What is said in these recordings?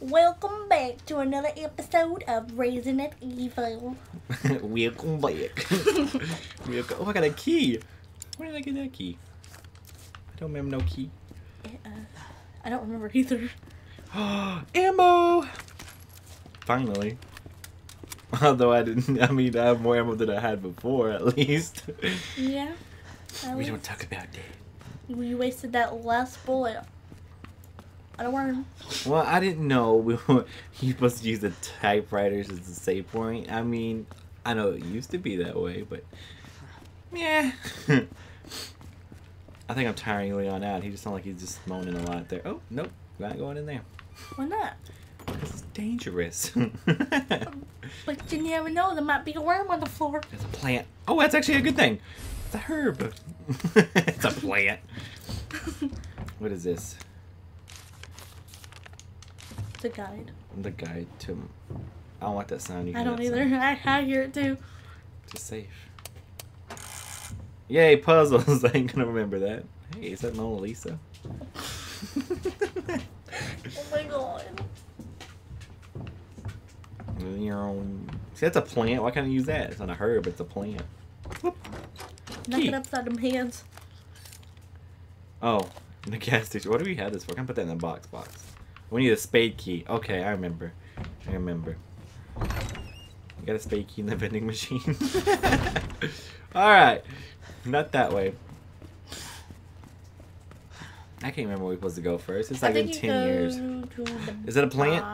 Welcome back to another episode of Raisin' It Evil. Welcome back. Welcome. Oh, I got a key. Where did I get that key? I don't remember no key. I don't remember either. Ammo! Finally. Although I didn't, I mean, I have more ammo than I had before, at least. Yeah. We don't talk about that. We wasted that last bullet. I don't want to. Well, I didn't know we were supposed to use the typewriters as the save point. I mean, I know it used to be that way, but yeah. I think I'm tiring Leon out. He just sounds like he's just moaning a lot there. Oh, nope. Not going in there. Why not? Because it's dangerous. But you never know. There might be a worm on the floor. There's a plant. Oh, that's actually a good thing. It's a herb. It's a plant. What is this? The guide. The guide to... I don't like that sound. You I don't either. I hear it too. It's safe. Yay, puzzles. I ain't gonna remember that. Hey, is that Mona Lisa? Oh my god. See, that's a plant. Why can't I use that? It's not a herb. It's a plant. Whoop. Knock it upside them hands. Oh, the gas station. What do we have this for? I can put that in the box. We need a spade key. Okay, I remember. You got a spade key in the vending machine. Alright. Not that way. I can't remember where we're supposed to go first. It's like in 10 years. Is that a plant?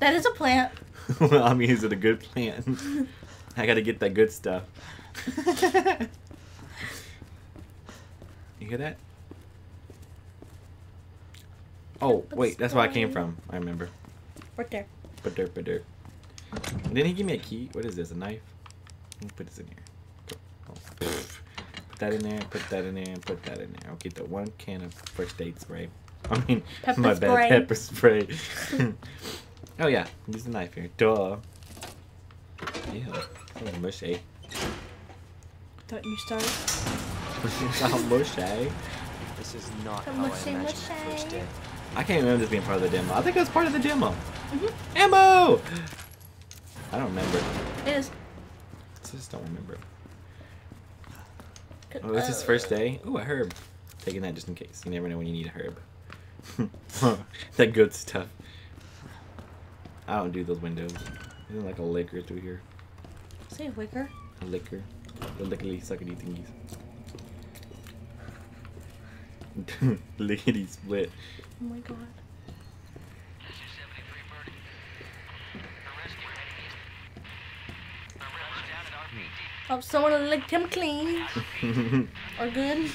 That is a plant. Well, I mean, is it a good plant? I gotta get that good stuff. You hear that? Oh, wait, that's where I came from. I remember. Right there. Ba-derp. Didn't he give me a key? What is this, a knife? Let me put this in here. Oh, put that in there, put that in there. I'll get the one can of first aid spray. I mean, my bad, pepper spray. Oh, yeah, use the knife here. Duh. Yeah, I'm mushy. Don't you start? I'm mushy. This is not how I imagined the first day. I can't remember this being part of the demo. I think it was part of the demo. Ammo! I don't remember. It is. I just don't remember. Oh, it's his first day? Ooh, a herb. Taking that just in case. You never know when you need a herb. That good stuff. I don't do those windows. Isn't like a liquor through here? Say liquor? A liquor. The lickety suckety thingies. Lickety split. Oh my god. Oh, someone licked him clean. Or good.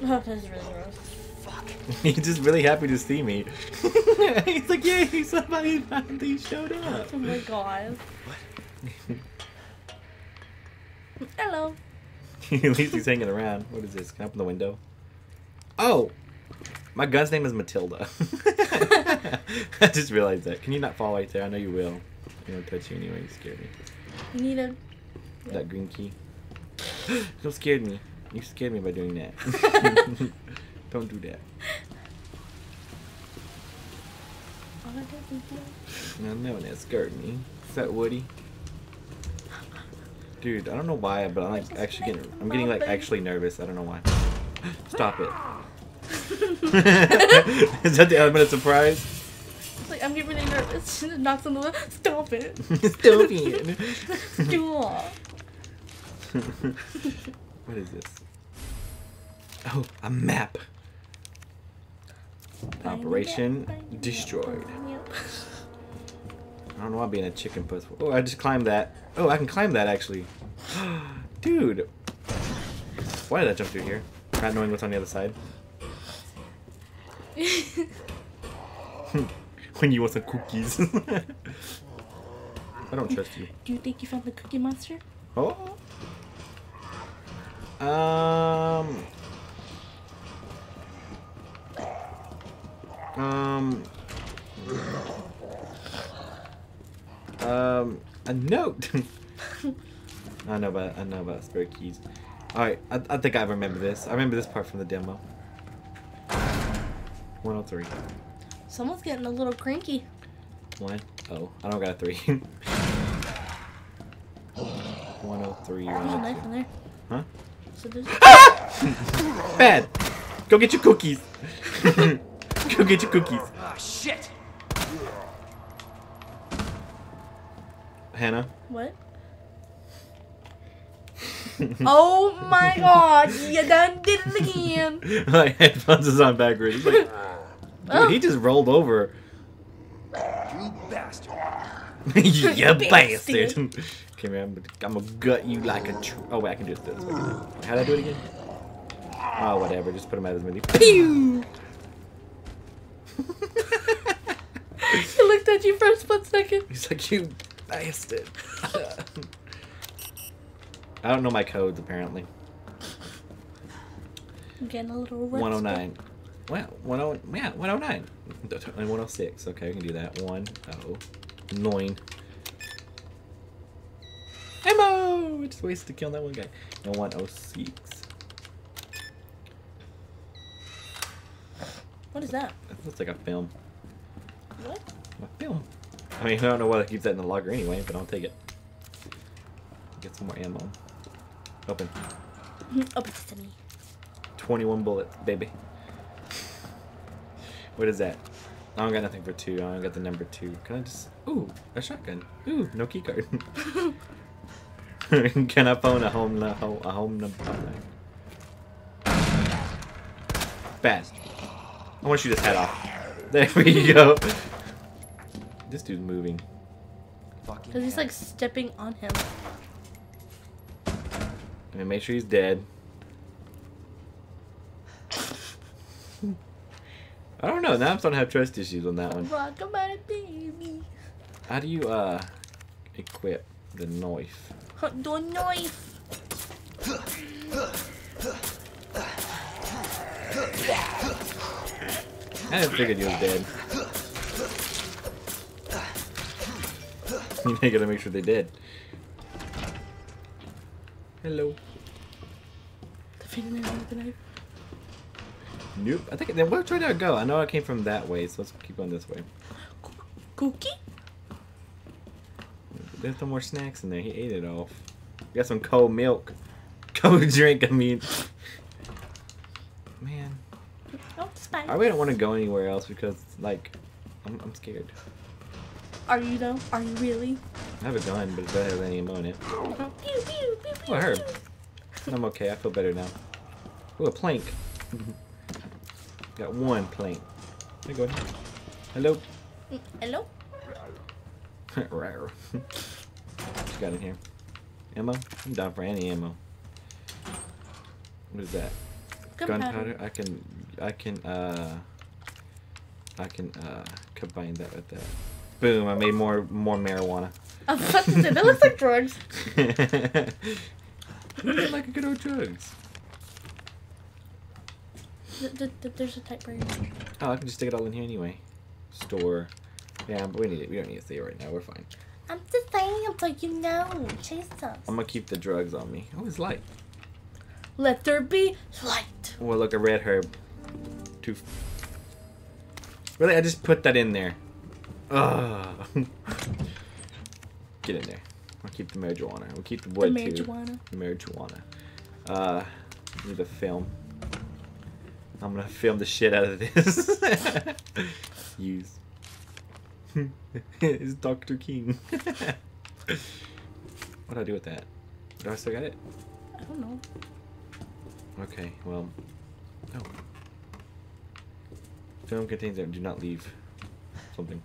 Oh, that's really gross. Fuck. He's just really happy to see me. He's like, yay, somebody finally showed up. Oh my god. What? Hello. At least he's hanging around. What is this? Can I open the window? Oh! My gun's name is Matilda. I just realized that. Can you not fall right there? I know you will. You don't touch you anyway. You scared me. You need a... That green key. You scared me. You scared me by doing that. Don't do that. I know that scared me. Is that Woody? Dude, I don't know why, but I'm like actually getting, I'm getting like actually nervous. I don't know why. Stop it. Is that the element of surprise? It's like I'm getting really nervous. Knocks on the left. Stop it. Stop it. Stop. What is this? Oh, a map. Operation destroyed. I don't know why I'm being a chicken puss. Oh, I just climbed that. Oh, I can climb that actually. Dude. Why did I jump through here? Not knowing what's on the other side. When you want some cookies. I don't trust you. Do you think you found the cookie monster? Oh. A note. I know about spare keys. Alright, I think I remember this. I remember this part from the demo. 103. Someone's getting a little cranky. One. Oh, I don't got a 3. 103. There's a knife in there. Huh? So there's Bad! Go get your cookies! Go get your cookies! Ah, shit! Hannah? What? Oh my god! You done did it again! My headphones is on backwards. He's like, dude, he just rolled over. You bastard! You bastard! Okay, man, I'm gonna gut you like a. Oh wait, I can do it this way. How did I do it again? Oh whatever, just put him out of his menu. Pew! He looked at you for a split second. He's like, you bastard! I don't know my codes apparently. I'm getting a little worse. 109. Wow, 109. Yeah, 109. And 106. Okay, I can do that. 109. Ammo! It's wasted to kill that one guy. And 106. What is that? It looks like a film. What? A film. I mean, I don't know why I keep that in the locker anyway, but I'll take it. Get some more ammo. Open. Open this to me. 21 bullets, baby. What is that? I don't got nothing for 2. I don't got the number 2. Can I just... Ooh, a shotgun. Ooh, no key card. Can I phone a home number? Fast. I want to shoot his head off. There we go. This dude's moving. Because he's like stepping on him. I'm gonna make sure he's dead. I don't know. Now I'm starting to have trust issues on that one. Rock about it, baby. How do you equip the knife? The knife. I figured you was dead. You gotta make sure they're dead. Hello. The fingernail with the knife. Nope. I think then which way did I go? I know I came from that way, so let's keep going this way. Cookie? There's no more snacks in there. He ate it off. We got some cold milk. Cold drink, I mean. Man. Oh, spice. I really don't want to go anywhere else because, like, I'm scared. Are you though? Are you really? I have a gun, but it doesn't have any ammo in it. Oh, pew, pew, pew, pew, herb. I'm okay. I feel better now. Ooh, a plank. Got one plank. There you go. Hello. Hello. What you got in here? Ammo? I'm down for any ammo. What is that? Gunpowder. I can combine that with that. Boom! I made more marijuana. I was about to say, that looks like drugs. Looks like a good old drugs. There's a typewriter. Oh, I can just stick it all in here anyway. Store. Yeah, but we need it. We don't need to see it right now. We're fine. I'm just saying, so you know, chase us. I'm gonna keep the drugs on me. Oh, it's light. Let there be light. Oh, look, a red herb. Two. Really, I just put that in there. Ugh. Get in there. I'll keep the marijuana. We'll keep the wood the marijuana. Too. The marijuana. Need a film. I'm gonna film the shit out of this. Use. It's Dr. King. What do I do with that? Do I still got it? I don't know. Okay, well. No. Film contains it. Do not leave. Something.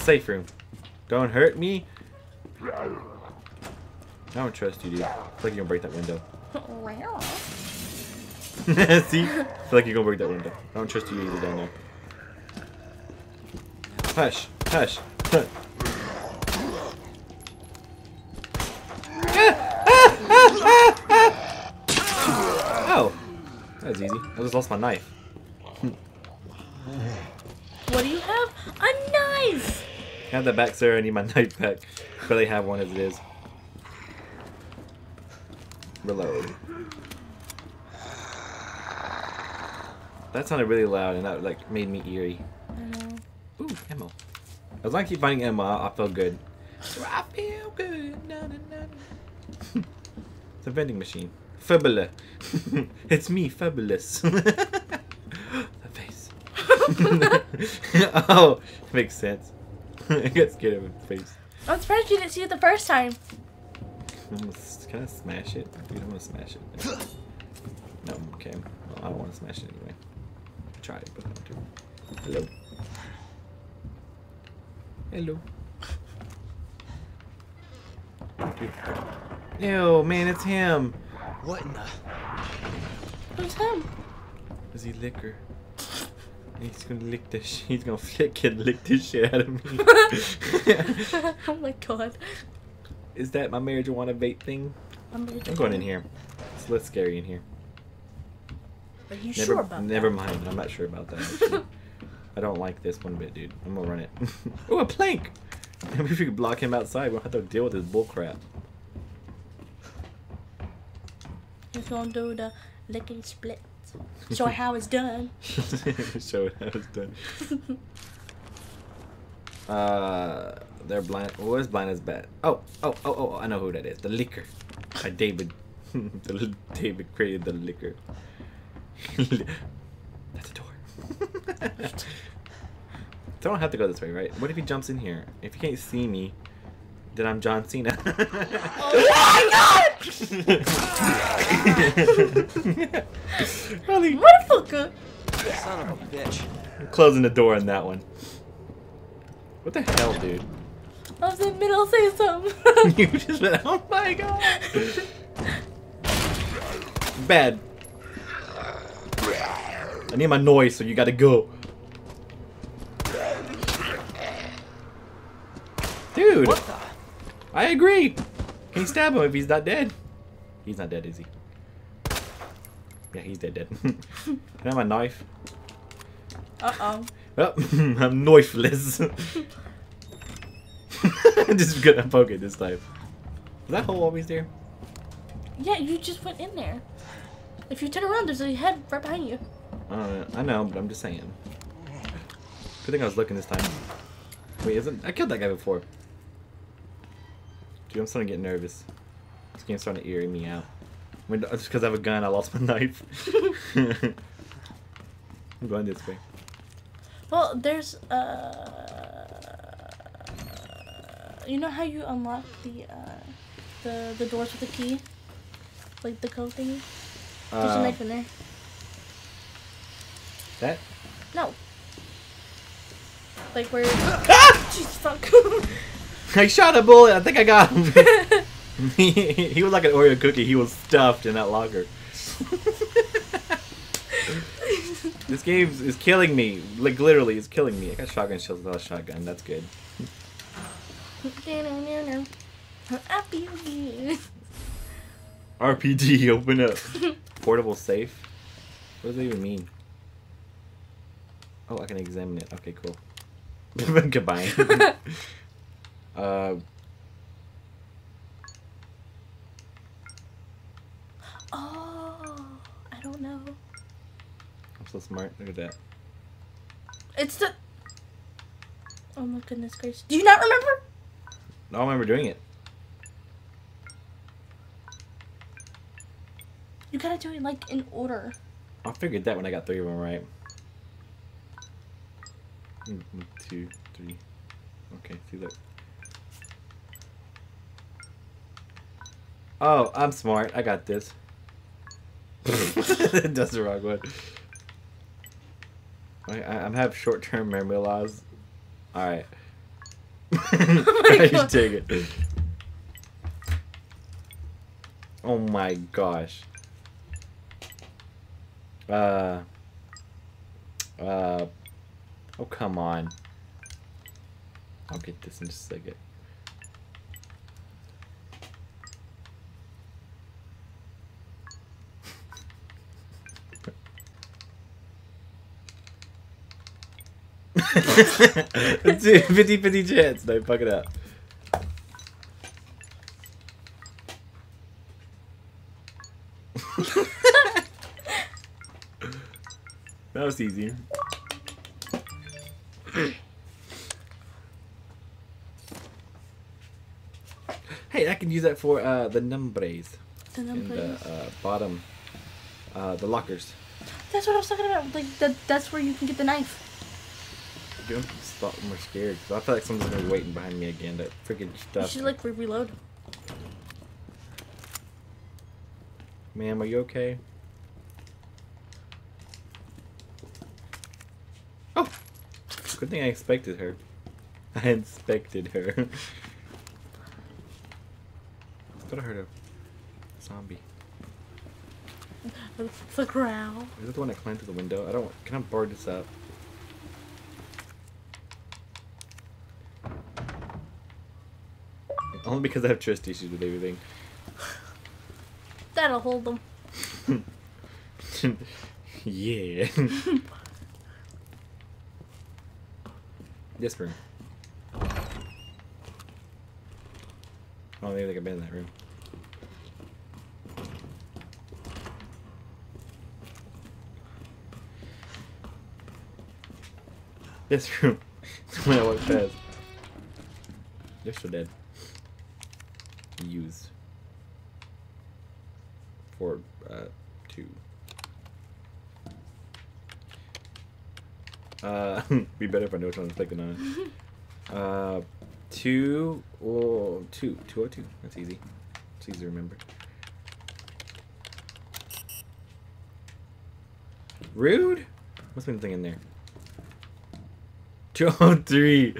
Safe room. Don't hurt me. I don't trust you, dude. I feel like you're gonna break that window. See? I feel like you're gonna break that window. I don't trust you either down there. Hush. Hush. Hush. Oh. That was easy. I just lost my knife. What do you have? A knife! I have that back, sir. I need my knife back. I barely have one as it is. reload. That sounded really loud, and that like made me eerie. I know. Ooh, ammo. As long as I keep finding ammo, I feel good. I feel good. Na, na, na. It's a vending machine. Fabulous. It's me, fabulous. The face. Oh, makes sense. I got scared of his face. I'm surprised you didn't see it the first time. Can I smash it? Dude, I'm gonna smash it. No, okay. Well, I don't want to smash it anyway. I tried, but I don't do it. Hello. Hello. Ew, man, it's him. What in the? Who's him? Is he liquor? He's gonna lick this. He's gonna flick and lick this shit out of me. Oh my god. Is that my marijuana vape thing? I'm going in here. It's less scary in here. Are you sure about that? Never mind. I'm not sure about that. I don't like this one bit, dude. I'm gonna run it. Oh, a plank! Maybe if we could block him outside, we'll have to deal with this bullcrap. He's gonna do the licking split. Show how it's done. Show how it's done. They're blind. Where's blind as bad? Oh! I know who that is. The liquor. By David. David created the liquor. That's a door. So I don't have to go this way, right? What if he jumps in here? If he can't see me, then I'm John Cena. Oh my god! Holy motherfucker! Son of a bitch. I'm closing the door on that one. What the hell, dude? I was in the middle saying something. You just went, oh my god! Bad. I need my noise, so you gotta go. Dude, what the? I agree. Can you stab him if he's not dead? He's not dead, is he? Yeah, he's dead. Can I have my knife? Oh, I'm knifeless. Just gonna poke it this time. Is that hole always there? Yeah, you just went in there. If you turn around, there's a head right behind you. I know, but I'm just saying. Good thing I was looking this time. Wait, isn't I killed that guy before? Dude, I'm starting to get nervous. This game's starting to eerie me out. When, just because I have a gun, I lost my knife. I'm going this way. Well, there's you know how you unlock the doors with the key, like the code thingy. There's a knife in there. That? No. Like where? Ah! Jeez, fuck. I shot a bullet. I think I got him. He was like an Oreo cookie. He was stuffed in that locker. This game is killing me. Like literally, it's killing me. I got shotgun shells without a shotgun. That's good. RPD, open up. Portable safe. What does that even mean? Oh, I can examine it. Okay, cool. Goodbye. Oh, I don't know. I'm so smart. Look at that. It's the. Oh my goodness gracious! Do you not remember? No, I remember doing it. You gotta do it like in order. I figured that when I got three of them right. 1, 2, 3. Okay, see that. Oh, I'm smart. I got this. That's the wrong one. I have short-term memory loss. All right. Oh I just take it. Oh my gosh. Oh, come on. I'll get this in just a second. It's a 50-50 chance. No, fuck it up. That was easy. Hey, I can use that for the numbers. The numbers. The bottom. The lockers. That's what I was talking about. Like that's where you can get the knife. I don't stop more scared. So I feel like someone's gonna be waiting behind me again. That freaking stuff. You should like reload. Ma'am, are you okay? Oh! Good thing I expected her. I inspected her. I thought I heard a zombie. The growl. Is it the one that climbed through the window? I don't want. Can I board this up? Only because I have trust issues with everything. That'll hold them. Yeah. This room. I don't think I've been in that room. This room. When I walk past. They're still dead. Used. Or, 2. Be better if I know which one I'm clicking on. 202. That's easy. It's easy to remember. Rude? Must be nothing in there. 203.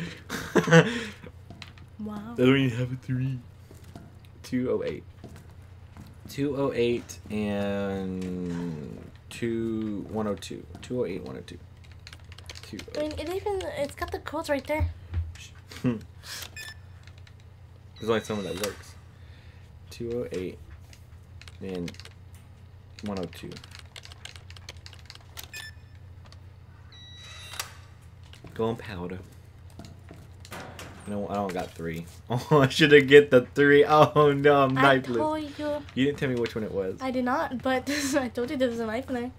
Wow. They don't even have a 3. 208. 208 and 102. 208, 102. 208. I mean, it's got the codes right there. There's only someone that works. 208 and 102. Gunpowder. No, I don't got 3. Oh, I should have get the 3. Oh no, I'm knifeless. I told you. You didn't tell me which one it was. I did not, but I told you there was a knife in there.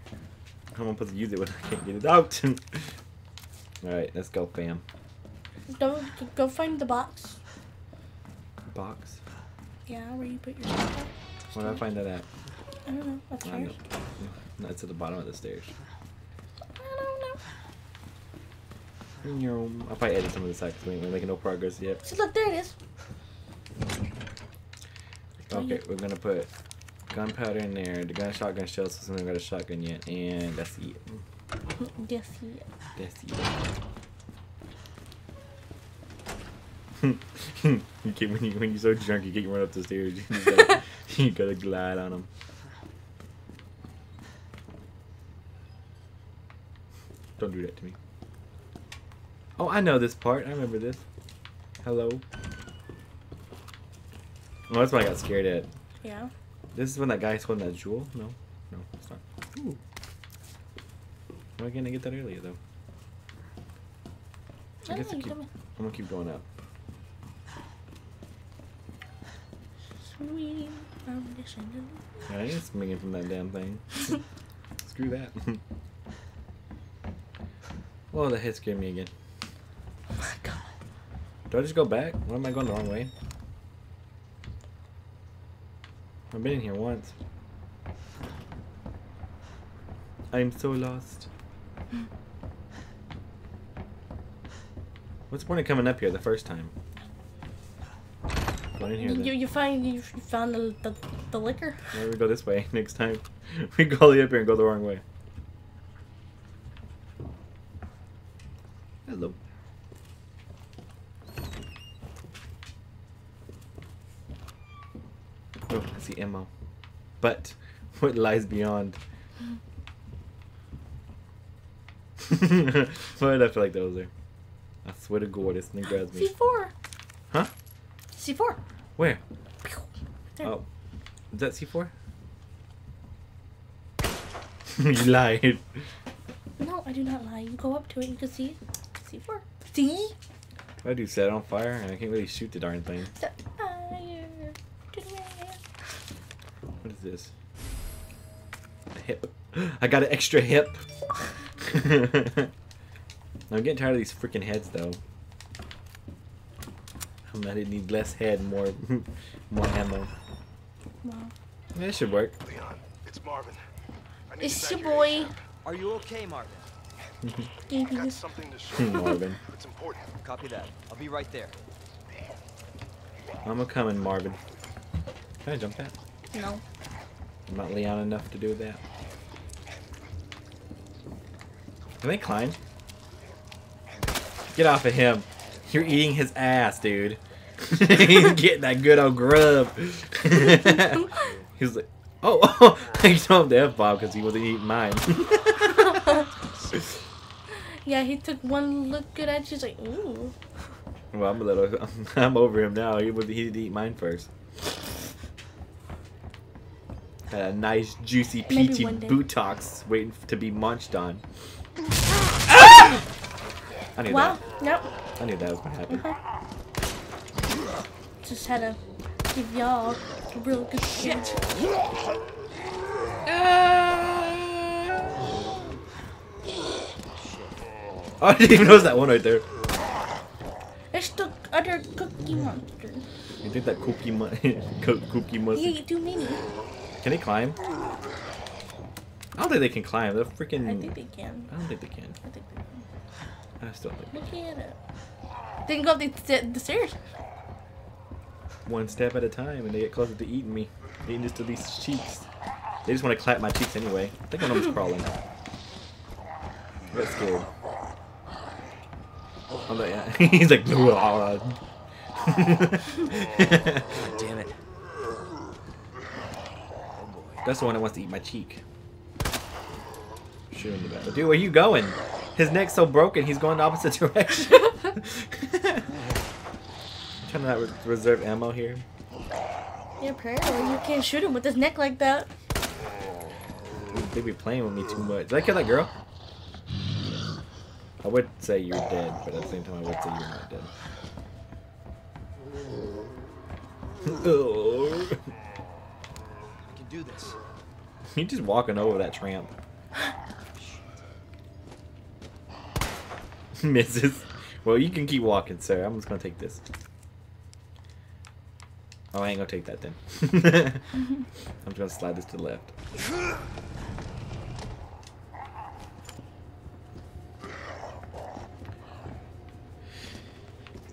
I'm gonna put the use it when I can't get it out. All right, let's go, fam. Go find the box. Box. Yeah, where you put your stuff. Where do I find that at? I don't know. Upstairs. No, it's at the bottom of the stairs. In your room. I'll probably edit some of this out because we ain't making no progress yet. See, look, there it is. Okay, we're gonna put gunpowder in there. The shotgun shells, so someone got a shotgun yet, and that's it. That's it. You get when you're so drunk, you can't run up the stairs. You gotta, you gotta glide on them. Don't do that to me. Oh, I know this part. I remember this. Hello. Oh, that's what I got scared at. Yeah. This is when that guy's holding that jewel? No. No, it's not. Ooh. Why can't I get that earlier, though? I guess I'm gonna keep going up. Sweet foundation. I ain't swinging from that damn thing. Screw that. Whoa, that hit scared me again. Do I just go back? Why am I going the wrong way? I've been in here once. I'm so lost. What's the point of coming up here the first time? Going in here. You found the liquor. Maybe we go this way next time. We go all the way up here and go the wrong way. Hello. Oh, I see ammo. But what lies beyond? Why did I feel like that was there? I swear to God, this thing grabs me. C4. Huh? C4. Where? There. Oh, is that C4? You lied. No, I do not lie. You go up to it, you can see C4. See? What I do, set it on fire, and I can't really shoot the darn thing. Set fire. What is this? hip. I got an extra hip. I'm getting tired of these freaking heads, though. I didn't need less head, more ammo. Wow. Yeah, that should work. Leon, it's Marvin. It's your boy. Are you okay, Marvin? I got something to show you. Marvin. It's important. Copy that. I'll be right there. I'm a coming, Marvin. Can I jump that? No. I'm not Leon enough to do that. Can they climb? Get off of him. You're eating his ass, dude. He's getting that good old grub. He's like, oh, I told him the F-bomb because he wasn't eating mine. Yeah, he took one look good at you. He's like, ooh. Well, I'm over him now. He did eat mine first. Had a nice, juicy, peachy buttocks waiting to be munched on. Ah! I knew that. Nope. I knew that was gonna happen. Just had to give y'all real good shit. Oh, I didn't even notice that one right there. It's the other cookie monster. You think that cookie monster? Yeah, you do mean it. Can they climb? I don't think they can climb. They're freaking. I think they can. I don't think they can. I think they can. I still think. Look at it. They can go up the stairs. One step at a time, and they get closer to eating me. Eating just to these cheeks. They just want to clap my cheeks anyway. I think I'm almost crawling. I got scared. I'm like, yeah. He's like, no. God damn it. That's the one that wants to eat my cheek. Shoot him in the back. Dude, where you going? His neck's so broken, he's going the opposite direction. I'm trying to not reserve ammo here. Yeah, apparently you can't shoot him with his neck like that. They be playing with me too much. Did I kill that girl? I would say you're dead, but at the same time I would say you're not dead. Oh. I can do this. He's just walking over that tramp. Misses. Well, you can keep walking, sir. I'm just gonna take this. Oh, I ain't gonna take that then. I'm just gonna slide this to the left.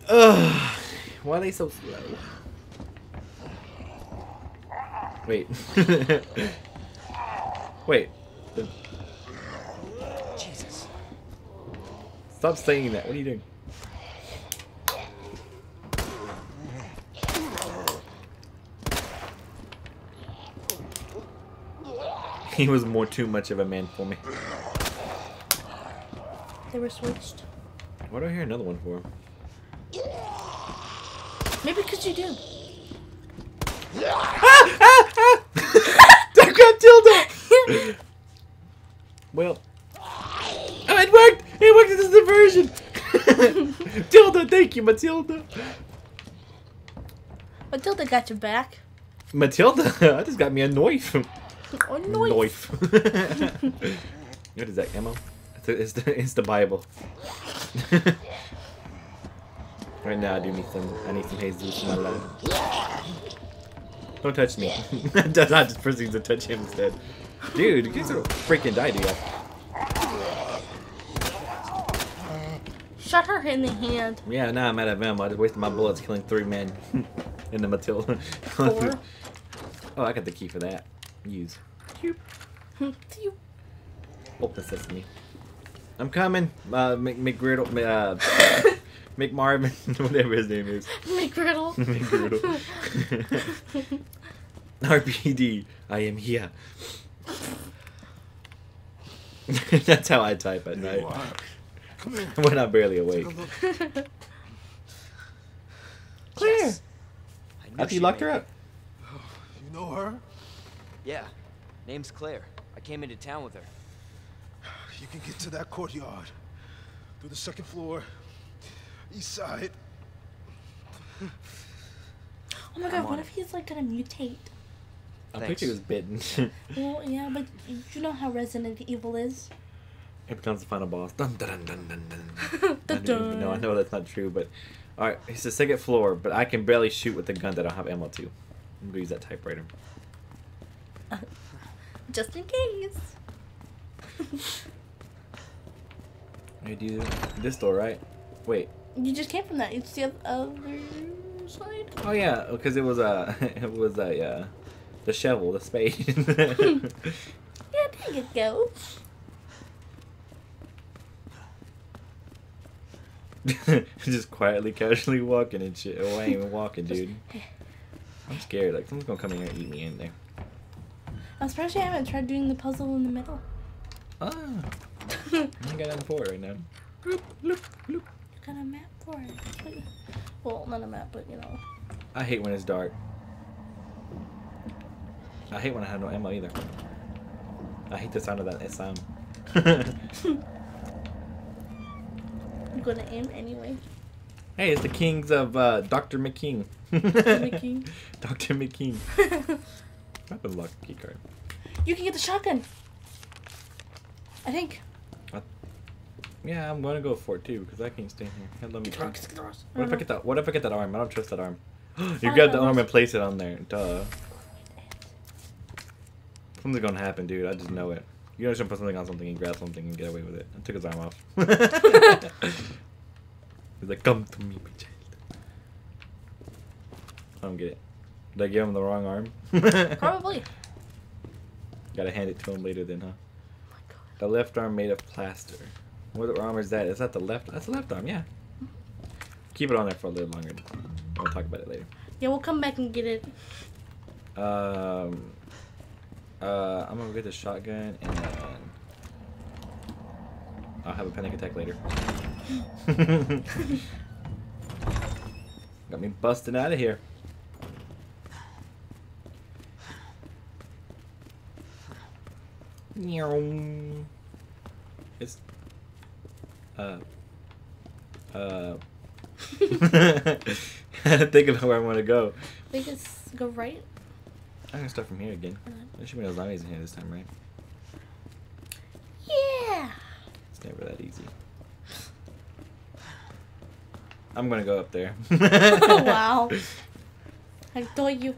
Ugh. Why are they so slow? Wait. Wait. Stop saying that. What are you doing? He was too much of a man for me. They were switched. Why do I hear another one for? Maybe because you do. Ah! Ah! Ah! I got Matilda! Well. Oh, it worked! It worked as a diversion! Matilda, thank you, Matilda! Matilda got your back. Matilda? I just got me a knife. A knife. What is that, ammo? It's the Bible. Right now, I need some Jesus in my life. Don't touch me. I'm just pressing to touch him instead. Dude, you guys are freaking die, dude. Shot her in the hand. Yeah, now I'm out of ammo. I just wasted my bullets killing 3 men in the Matilda. 4. Oh, I got the key for that. Use. Open sesame. I'm coming. McGriddle. McMarvin. Whatever his name is. McGriddle. McGriddle. RPD. I am here. That's how I type at night. When I'm barely awake. Claire! Yes. After you locked her up. Oh, you know her? Yeah. Name's Claire. I came into town with her. You can get to that courtyard. Through the 2nd floor. East side. Oh my god, what if he's like gonna mutate? I think she was bitten. Well, yeah, but you know how Resident Evil is? It becomes the final boss. Dun, dun, dun, dun, dun. Dun, dun. No, I know that's not true, but... Alright, it's the second floor, but I can barely shoot with the gun that I have ammo to. I'm going to use that typewriter. Just in case. I do this door, right? Wait. You just came from that. It's the other side? Oh, yeah, because it was the shovel, the spade. Yeah, there you go. Just quietly, casually walking and shit. Oh, I ain't even walking, dude. I'm scared. Like, someone's gonna come in here and eat me in there. I'm surprised you haven't tried doing the puzzle in the middle. Ah. I ain't got nothing for it right now. Loop, loop, loop. You got a map for it. Well, not a map, but you know. I hate when it's dark. I hate when I have no ammo either. I hate the sound of that SM. I'm gonna aim anyway. Hey, it's the kings of Dr. McKing. McKing. Dr. McKing. I have a lucky key card. You can get the shotgun. I think. Yeah, I'm gonna go for it too because I can't stand here. Let me what if I get that? What if I get that arm? I don't trust that arm. You grab the arm and place it on there. Duh. Something's gonna happen, dude. I just know it. You guys should put something on something and grab something and get away with it. I took his arm off. He's like, come to me, child. I don't get it. Did I give him the wrong arm? Probably. Gotta hand it to him later then, huh? Oh my God. The left arm made of plaster. What arm is that? Is that the left? That's the left arm, yeah. Keep it on there for a little longer. We'll talk about it later. Yeah, we'll come back and get it. I'm gonna get the shotgun and then I'll have a panic attack later. Got me busting out of here. It's I had to think about where I want to go. We just go right. I'm gonna start from here again. There should be no zombies in here this time, right? Yeah! It's never that easy. I'm gonna go up there. Oh, wow. I told you.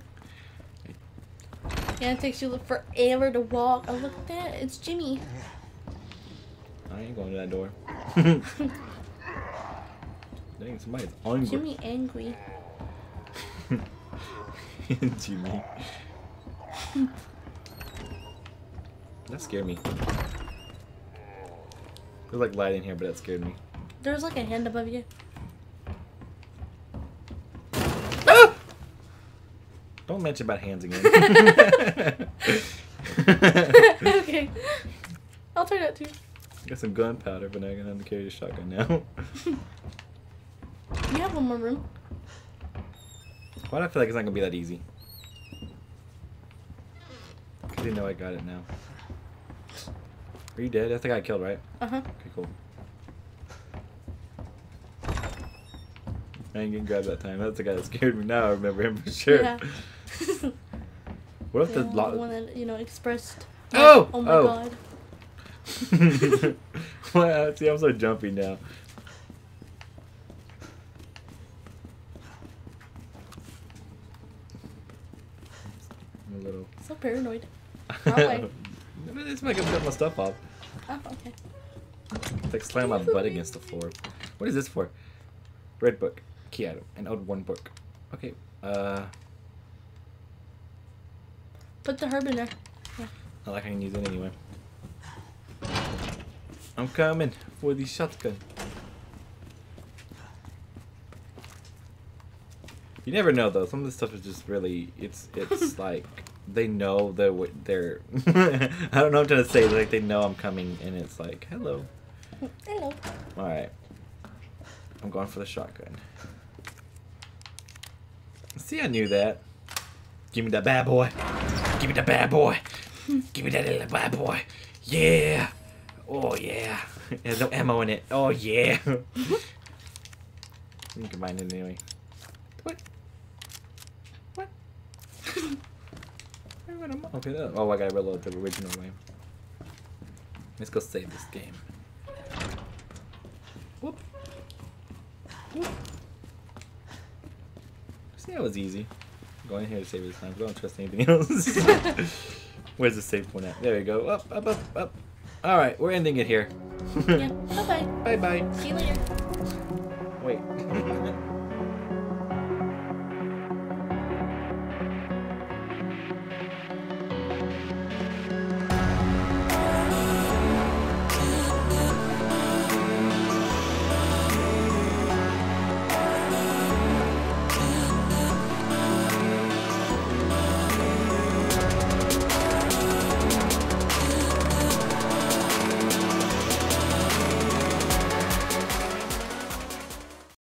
Yeah, it takes you forever to walk. Oh, look at that. It's Jimmy. I ain't going to that door. Dang, somebody's angry. Jimmy angry. Jimmy. That scared me. There's like light in here, but that scared me. There's like a hand above you. Ah! Don't mention about hands again. Okay. I'll try that too. I got some gunpowder, but now I'm gonna have to carry the shotgun now. You have one more room. Why do I feel like it's not gonna be that easy? I didn't know I got it now. Are you dead? That's the guy I killed, right? Uh-huh. Okay, cool. I didn't grab that time. That's the guy that scared me. Now I remember him for sure. Yeah. What if the one that, you know, expressed... Oh! Oh my God. Wow, see, I'm so jumpy now. I'm a little... So paranoid. This might get my stuff off. Oh, okay. It's like slamming my butt against the floor. What is this for? Red book. Key item. An old one book. Okay. Put the herb in there. Yeah. I like I can use it anyway. I'm coming for the shotgun. You never know though. Some of this stuff is just really. It's like. They know they're I don't know what I'm trying to say, like they know I'm coming and it's like, hello. Hello. Alright. I'm going for the shotgun. See, I knew that. Give me that bad boy. Give me that bad boy. Give me that little bad boy. Yeah. Oh yeah. There's no ammo in it. Oh yeah. You can mine it anyway. What? What? Okay, oh, I gotta reload the original game. Let's go save this game. Whoop. Whoop. See, that was easy. Go in here to save this time. I don't trust anything else. Where's the save point at? There we go. Up, up, up, up. All right, we're ending it here. Yeah. Bye bye. Bye bye. See you later. Wait.